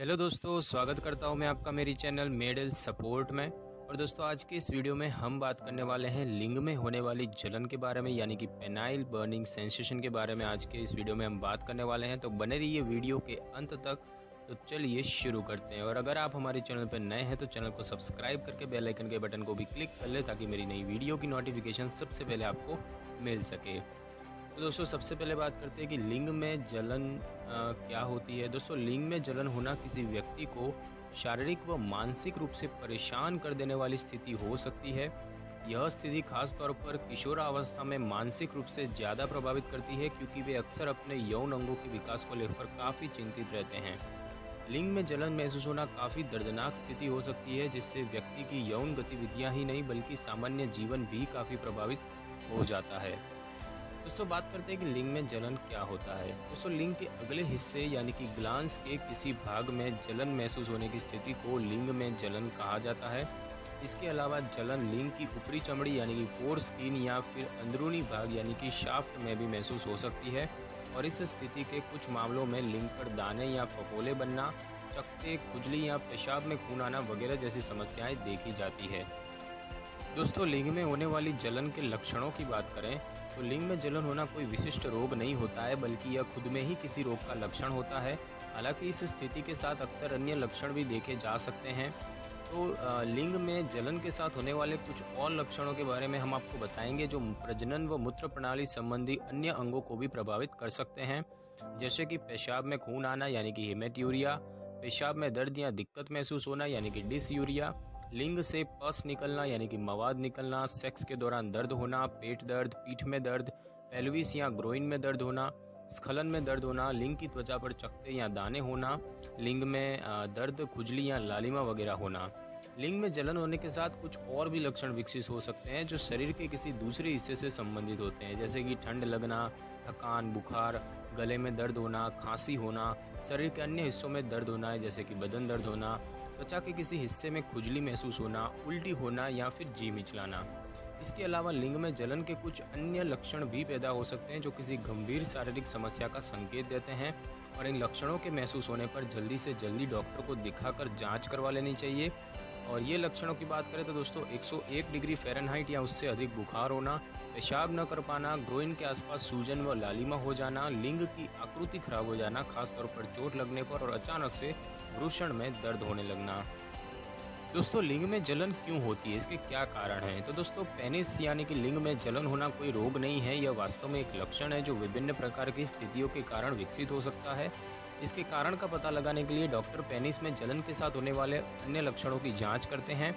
Hello दोस्तों, स्वागत करता हूं मैं आपका मेरी चैनल मेड हेल्थ सपोर्ट में। और दोस्तों, आज के इस वीडियो में हम बात करने वाले हैं लिंग में होने वाली जलन के बारे में, यानी कि पेनाइल बर्निंग सेंसेशन के बारे में। आज के इस वीडियो में हम बात करने वाले हैं, तो बने रहिए वीडियो के अंत तक। तो चलिए शुरू करते हैं। और अगर आप हमारे चैनल पर नए हैं तो चैनल को सब्सक्राइब करके बेल आइकन के बटन को भी क्लिक कर लें, ताकि मेरी नई वीडियो की नोटिफिकेशन सबसे पहले आपको मिल सके। तो दोस्तों, सबसे पहले बात करते हैं कि लिंग में जलन क्या होती है। दोस्तों, लिंग में जलन होना किसी व्यक्ति को शारीरिक व मानसिक रूप से परेशान कर देने वाली स्थिति हो सकती है। यह स्थिति खासतौर पर किशोरावस्था में मानसिक रूप से ज़्यादा प्रभावित करती है, क्योंकि वे अक्सर अपने यौन अंगों के विकास को लेकर काफ़ी चिंतित रहते हैं। लिंग में जलन महसूस होना काफ़ी दर्दनाक स्थिति हो सकती है, जिससे व्यक्ति की यौन गतिविधियाँ ही नहीं बल्कि सामान्य जीवन भी काफ़ी प्रभावित हो जाता है। दोस्तों, बात करते हैं कि लिंग में जलन क्या होता है। दोस्तों, लिंग के अगले हिस्से यानी कि ग्लांस के किसी भाग में जलन महसूस होने की स्थिति को लिंग में जलन कहा जाता है। इसके अलावा जलन लिंग की ऊपरी चमड़ी यानी कि फोर स्किन या फिर अंदरूनी भाग यानी कि शाफ्ट में भी महसूस हो सकती है। और इस स्थिति के कुछ मामलों में लिंग पर दाने या फफोले बनना, चकत्ते, खुजली या पेशाब में खून आना वगैरह जैसी समस्याएँ देखी जाती है। दोस्तों, लिंग में होने वाली जलन के लक्षणों की बात करें तो लिंग में जलन होना कोई विशिष्ट रोग नहीं होता है, बल्कि यह खुद में ही किसी रोग का लक्षण होता है। हालांकि इस स्थिति के साथ अक्सर अन्य लक्षण भी देखे जा सकते हैं। तो लिंग में जलन के साथ होने वाले कुछ और लक्षणों के बारे में हम आपको बताएंगे, जो प्रजनन व मूत्र प्रणाली संबंधी अन्य अंगों को भी प्रभावित कर सकते हैं, जैसे कि पेशाब में खून आना यानी कि हेमेट्यूरिया, पेशाब में दर्द या दिक्कत महसूस होना यानी कि डिसयूरिया, लिंग से पस निकलना यानी कि मवाद निकलना, सेक्स के दौरान दर्द होना, पेट दर्द, पीठ में दर्द, पेल्विस या ग्रोइन में दर्द होना, स्खलन में दर्द होना, लिंग की त्वचा पर चकत्ते या दाने होना, लिंग में दर्द, खुजली या लालिमा वगैरह होना। लिंग में जलन होने के साथ कुछ और भी लक्षण विकसित हो सकते हैं, जो शरीर के किसी दूसरे हिस्से से संबंधित होते हैं, जैसे कि ठंड लगना, थकान, बुखार, गले में दर्द होना, खांसी होना, शरीर के अन्य हिस्सों में दर्द होना है जैसे कि बदन दर्द होना, त्वचा के किसी हिस्से में खुजली महसूस होना, उल्टी होना या फिर जी मिचलाना। इसके अलावा लिंग में जलन के कुछ अन्य लक्षण भी पैदा हो सकते हैं, जो किसी गंभीर शारीरिक समस्या का संकेत देते हैं। और इन लक्षणों के महसूस होने पर जल्दी से जल्दी डॉक्टर को दिखाकर जांच करवा लेनी चाहिए। और ये लक्षणों की बात करें तो दोस्तों, 101 डिग्री फ़ारेनहाइट या उससे अधिक बुखार होना, पेशाब न कर पाना, ग्रोइन के आसपास सूजन व लालिमा हो जाना, लिंग की आकृति खराब हो जाना, खासतौर पर चोट लगने पर, और अचानक से वृषण में दर्द होने लगना। दोस्तों, लिंग में जलन क्यों होती है, इसके क्या कारण हैं? तो दोस्तों, पेनिस यानी कि लिंग में जलन होना कोई रोग नहीं है। यह वास्तव में एक लक्षण है, जो विभिन्न प्रकार की स्थितियों के कारण विकसित हो सकता है। इसके कारण का पता लगाने के लिए डॉक्टर पेनिस में जलन के साथ होने वाले अन्य लक्षणों की जांच करते हैं।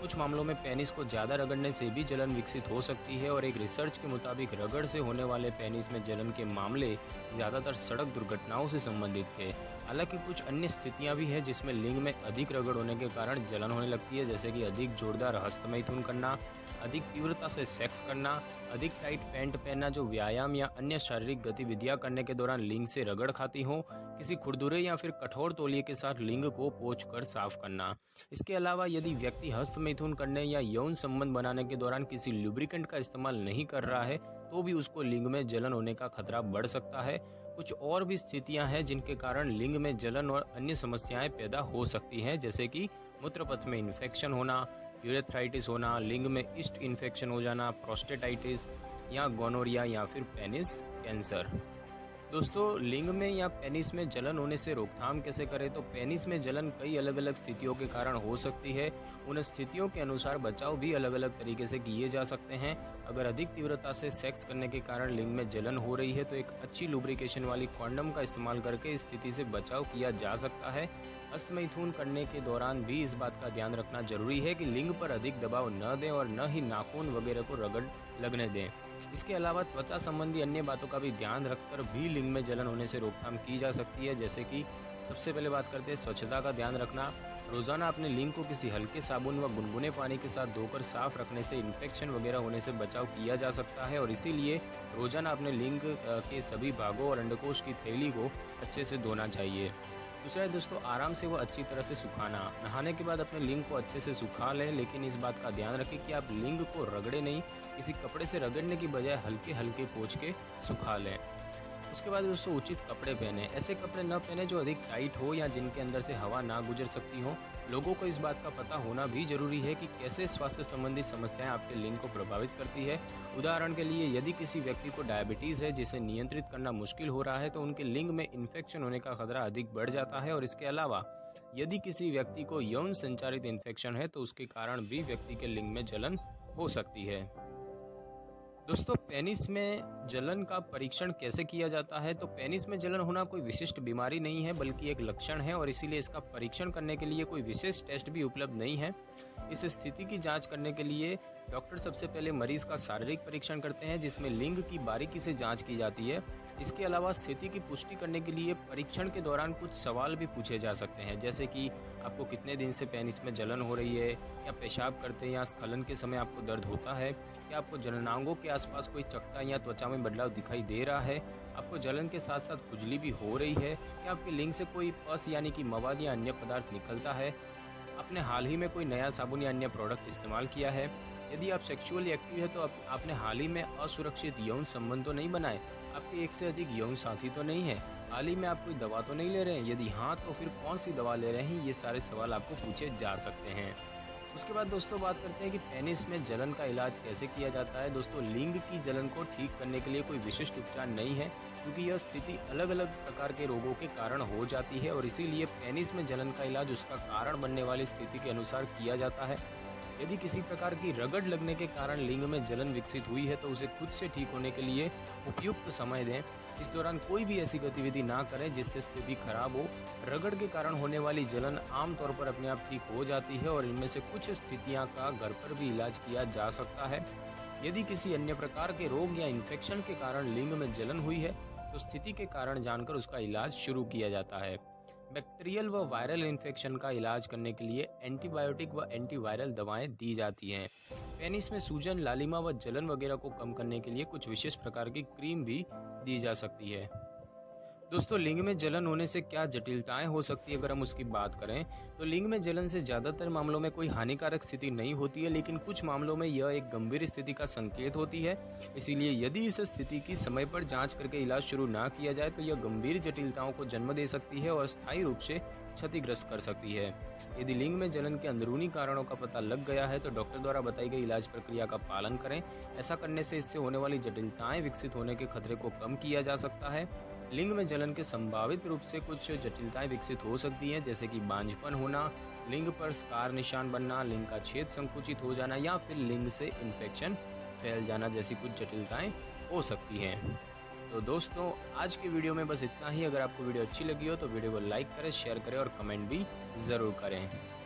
कुछ मामलों में पेनिस को ज़्यादा रगड़ने से भी जलन विकसित हो सकती है। और एक रिसर्च के मुताबिक रगड़ से होने वाले पेनिस में जलन के मामले ज़्यादातर सड़क दुर्घटनाओं से संबंधित थे। हालांकि कुछ अन्य स्थितियां भी हैं जिसमें लिंग में अधिक रगड़ होने के कारण जलन होने लगती है, जैसे कि अधिक जोरदार हस्तमैथुन करना, अधिक तीव्रता से सेक्स करना, अधिक टाइट पैंट पहनना जो व्यायाम या अन्य शारीरिक गतिविधियाँ करने के दौरान लिंग से रगड़ खाती हो, किसी खुरदुरे या फिर कठोर तौलिए के साथ लिंग को पोंछकर साफ करना। इसके अलावा यदि व्यक्ति हस्तमैथुन करने या यौन संबंध बनाने के दौरान किसी लुब्रिकेंट का इस्तेमाल नहीं कर रहा है, तो भी उसको लिंग में जलन होने का खतरा बढ़ सकता है। कुछ और भी स्थितियां हैं जिनके कारण लिंग में जलन और अन्य समस्याएं पैदा हो सकती हैं, जैसे कि मूत्रपथ में इन्फेक्शन होना, यूरेथ्राइटिस होना, लिंग में ईस्ट इन्फेक्शन हो जाना, प्रोस्टेटाइटिस या गोनोरिया या फिर पेनिस कैंसर। दोस्तों, लिंग में या पेनिस में जलन होने से रोकथाम कैसे करें? तो पेनिस में जलन कई अलग अलग स्थितियों के कारण हो सकती है। उन स्थितियों के अनुसार बचाव भी अलग अलग तरीके से किए जा सकते हैं। अगर अधिक तीव्रता से सेक्स करने के कारण लिंग में जलन हो रही है, तो एक अच्छी लुब्रिकेशन वाली कॉन्डम का इस्तेमाल करके इस स्थिति से बचाव किया जा सकता है। हस्तमैथुन करने के दौरान भी इस बात का ध्यान रखना जरूरी है कि लिंग पर अधिक दबाव न दें और न ही नाखून वगैरह को रगड़ लगने दें। इसके अलावा त्वचा संबंधी अन्य बातों का भी ध्यान रखकर भी लिंग में जलन होने से रोकथाम की जा सकती है, जैसे कि सबसे पहले बात करते हैं स्वच्छता का ध्यान रखना। रोज़ाना अपने लिंग को किसी हल्के साबुन व गुनगुने पानी के साथ धोकर साफ रखने से इन्फेक्शन वगैरह होने से बचाव किया जा सकता है। और इसीलिए रोज़ाना अपने लिंग के सभी भागों और अंडकोश की थैली को अच्छे से धोना चाहिए। दूसरा है दोस्तों, आराम से वह अच्छी तरह से सुखाना। नहाने के बाद अपने लिंग को अच्छे से सुखा लें, लेकिन इस बात का ध्यान रखें कि आप लिंग को रगड़े नहीं। किसी कपड़े से रगड़ने की बजाय हल्के हल्के पोंछ के सुखा लें। उसके बाद दोस्तों उचित कपड़े पहने, ऐसे कपड़े न पहने जो अधिक टाइट हो या जिनके अंदर से हवा ना गुजर सकती हो। लोगों को इस बात का पता होना भी जरूरी है कि कैसे स्वास्थ्य संबंधी समस्याएं आपके लिंग को प्रभावित करती है। उदाहरण के लिए यदि किसी व्यक्ति को डायबिटीज़ है जिसे नियंत्रित करना मुश्किल हो रहा है तो उनके लिंग में इन्फेक्शन होने का खतरा अधिक बढ़ जाता है। और इसके अलावा यदि किसी व्यक्ति को यौन संचालित इन्फेक्शन है तो उसके कारण भी व्यक्ति के लिंग में जलन हो सकती है। दोस्तों पेनिस में जलन का परीक्षण कैसे किया जाता है? तो पेनिस में जलन होना कोई विशिष्ट बीमारी नहीं है बल्कि एक लक्षण है और इसीलिए इसका परीक्षण करने के लिए कोई विशेष टेस्ट भी उपलब्ध नहीं है। इस स्थिति की जांच करने के लिए डॉक्टर सबसे पहले मरीज का शारीरिक परीक्षण करते हैं जिसमें लिंग की बारीकी से जाँच की जाती है। इसके अलावा स्थिति की पुष्टि करने के लिए परीक्षण के दौरान कुछ सवाल भी पूछे जा सकते हैं, जैसे कि आपको कितने दिन से पेनिस में जलन हो रही है, या पेशाब करते या स्खलन के समय आपको दर्द होता है, या आपको जननांगों के आसपास कोई चकता या त्वचा में बदलाव दिखाई दे रहा है, आपको जलन के साथ साथ खुजली भी हो रही है, क्या आपके लिंग से कोई पस यानी कि मवाद या अन्य पदार्थ निकलता है, आपने हाल ही में कोई नया साबुन या अन्य प्रोडक्ट इस्तेमाल किया है, यदि आप सेक्सुअली एक्टिव है तो आपने हाल ही में असुरक्षित यौन संबंध तो नहीं बनाए, आपके एक से अधिक यौन साथी तो नहीं है, हाल ही में आप कोई दवा तो नहीं ले रहे हैं, यदि हाँ तो फिर कौन सी दवा ले रहे हैं, ये सारे सवाल आपको पूछे जा सकते हैं। उसके बाद दोस्तों बात करते हैं कि पेनिस में जलन का इलाज कैसे किया जाता है। दोस्तों लिंग की जलन को ठीक करने के लिए कोई विशिष्ट उपचार नहीं है क्योंकि यह स्थिति अलग अलग प्रकार के रोगों के कारण हो जाती है और इसीलिए पेनिस में जलन का इलाज उसका कारण बनने वाली स्थिति के अनुसार किया जाता है। यदि किसी प्रकार की रगड़ लगने के कारण लिंग में जलन विकसित हुई है तो उसे खुद से ठीक होने के लिए उपयुक्त समय दें। इस दौरान कोई भी ऐसी गतिविधि ना करें जिससे स्थिति खराब हो। रगड़ के कारण होने वाली जलन आमतौर पर अपने आप ठीक हो जाती है और इनमें से कुछ स्थितियां का घर पर भी इलाज किया जा सकता है। यदि किसी अन्य प्रकार के रोग या इन्फेक्शन के कारण लिंग में जलन हुई है तो स्थिति के कारण जानकर उसका इलाज शुरू किया जाता है। बैक्टीरियल व वायरल इन्फेक्शन का इलाज करने के लिए एंटीबायोटिक व एंटीवायरल दवाएं दी जाती हैं। पेनिस में सूजन, लालिमा व जलन वगैरह को कम करने के लिए कुछ विशेष प्रकार की क्रीम भी दी जा सकती है। दोस्तों लिंग में जलन होने से क्या जटिलताएं हो सकती है अगर हम उसकी बात करें तो लिंग में जलन से ज़्यादातर मामलों में कोई हानिकारक स्थिति नहीं होती है, लेकिन कुछ मामलों में यह एक गंभीर स्थिति का संकेत होती है। इसीलिए यदि इस स्थिति की समय पर जांच करके इलाज शुरू ना किया जाए तो यह गंभीर जटिलताओं को जन्म दे सकती है और स्थायी रूप से क्षतिग्रस्त कर सकती है। यदि लिंग में जलन के अंदरूनी कारणों का पता लग गया है तो डॉक्टर द्वारा बताई गई इलाज प्रक्रिया का पालन करें। ऐसा करने से इससे होने वाली जटिलताएं विकसित होने के खतरे को कम किया जा सकता है। लिंग में जलन के संभावित रूप से कुछ जटिलताएं विकसित हो सकती हैं, जैसे कि बांझपन होना, लिंग पर स्कार निशान बनना, लिंग का छेद संकुचित हो जाना या फिर लिंग से इन्फेक्शन फैल जाना जैसी कुछ जटिलताएं हो सकती हैं। तो दोस्तों आज के वीडियो में बस इतना ही। अगर आपको वीडियो अच्छी लगी हो तो वीडियो को लाइक करें, शेयर करें और कमेंट भी ज़रूर करें।